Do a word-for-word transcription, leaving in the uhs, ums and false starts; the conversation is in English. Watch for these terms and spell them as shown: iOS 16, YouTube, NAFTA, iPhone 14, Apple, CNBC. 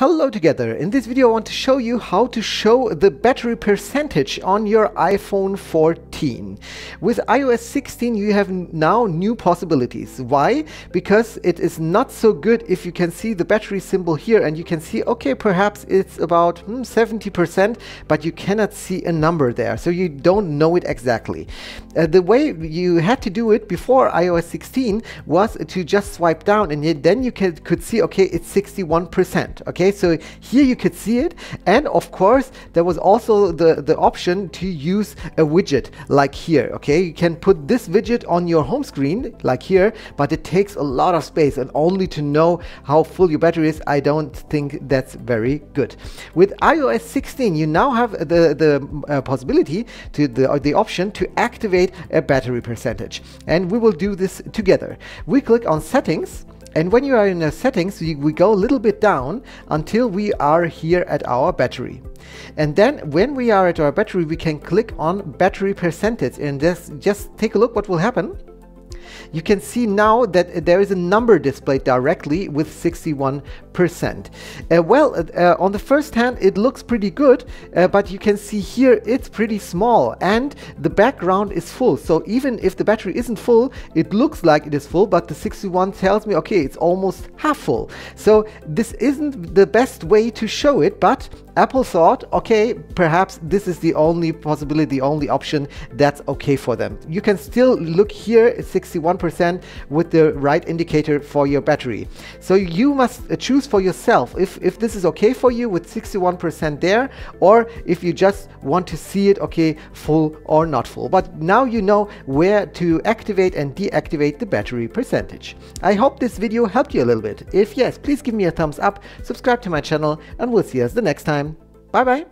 Hello together, in this video I want to show you how to show the battery percentage on your iPhone fourteen. With iOS sixteen you have now new possibilities. Why? Because it is not so good if you can see the battery symbol here and you can see, okay, perhaps it's about hmm, seventy percent, but you cannot see a number there, so you don't know it exactly. Uh, the way you had to do it before iOS sixteen was to just swipe down and then you can, could see, okay, it's sixty-one percent, okay? So here you could see it, and of course there was also the the option to use a widget like here. Okay, you can put this widget on your home screen like here, but it takes a lot of space, and only to know how full your battery is, I don't think that's very good. With iOS sixteen you now have the the uh, possibility to the, uh, the option to activate a battery percentage, and we will do this together. We click on settings, and when you are in the settings, we, we go a little bit down until we are here at our battery. And then when we are at our battery, we can click on battery percentage, and just, just take a look what will happen. You can see now that there is a number displayed directly with sixty-one percent. Uh, well, uh, on the first hand it looks pretty good, uh, but you can see here it's pretty small and the background is full. So even if the battery isn't full, it looks like it is full, but the sixty-one tells me, okay, it's almost half full. So this isn't the best way to show it, but Apple thought, okay, perhaps this is the only possibility, the only option that's okay for them. You can still look here at sixty-one percent with the right indicator for your battery. So you must choose for yourself if, if this is okay for you with sixty-one percent there, or if you just want to see it, okay, full or not full. But now you know where to activate and deactivate the battery percentage. I hope this video helped you a little bit. If yes, please give me a thumbs up, subscribe to my channel, and we'll see us the next time. Bye bye!